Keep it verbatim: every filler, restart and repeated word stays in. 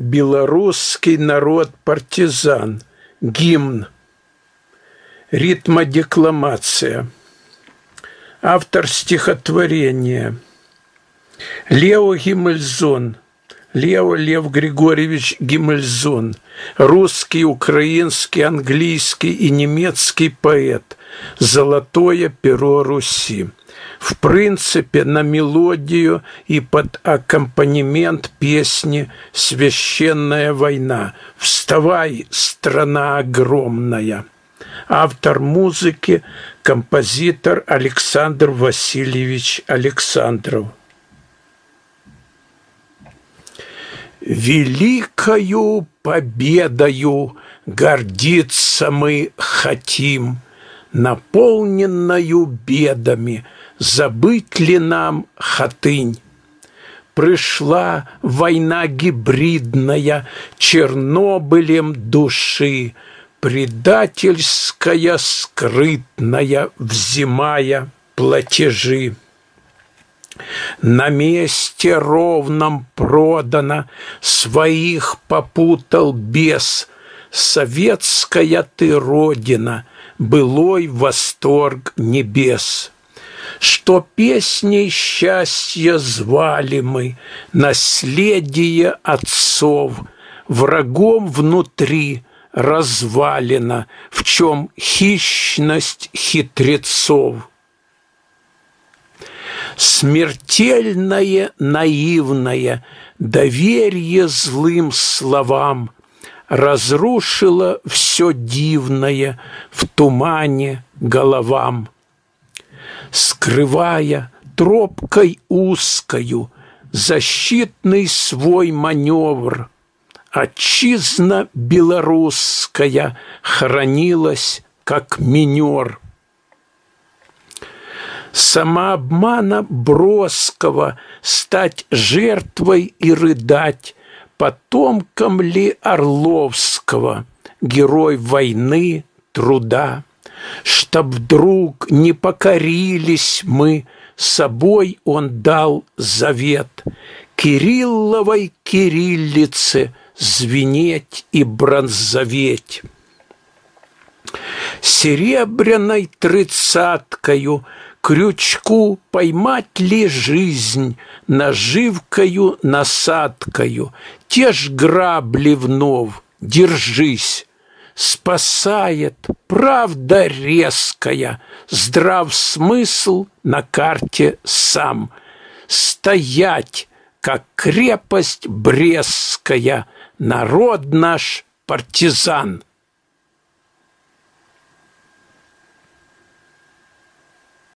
«Белорусский народ партизан», гимн, ритмодекламация. Автор стихотворения Лео Гимельзон, Лео Лев Григорьевич Гимельзон, русский, украинский, английский и немецкий поэт, «Золотое перо Руси». В принципе, на мелодию и под аккомпанемент песни «Священная война». «Вставай, страна огромная». Автор музыки – композитор Александр Васильевич Александров. «Великою победою гордиться мы хотим, наполненною бедами, забыть ли нам Хатынь? Пришла война гибридная, Чернобылем души, предательская, скрытная, взимая платежи. На месте ровном продано, своих попутал бес, советская ты родина, былой восторг небес. Что песней счастья звали мы, наследие отцов, врагом внутри развалина, в чем хищность хитрецов. Смертельное наивное доверие злым словам разрушило все дивное в тумане головам. Скрывая тропкой узкою защитный свой маневр, отчизна белорусская хранилась, как минер. Самообмана броского стать жертвой и рыдать, потомком ли Орловского, герой войны, труда, чтоб вдруг не покорились мы, собой он дал завет, Кирилловой кириллице звенеть и бронзоветь. Серебряной тридцаткою крючку поймать ли жизнь, наживкою, насадкою, те ж грабли вновь, держись. Спасает правда резкая, здрав смысл на карте сам. Стоять, как крепость Брестская, народ наш партизан».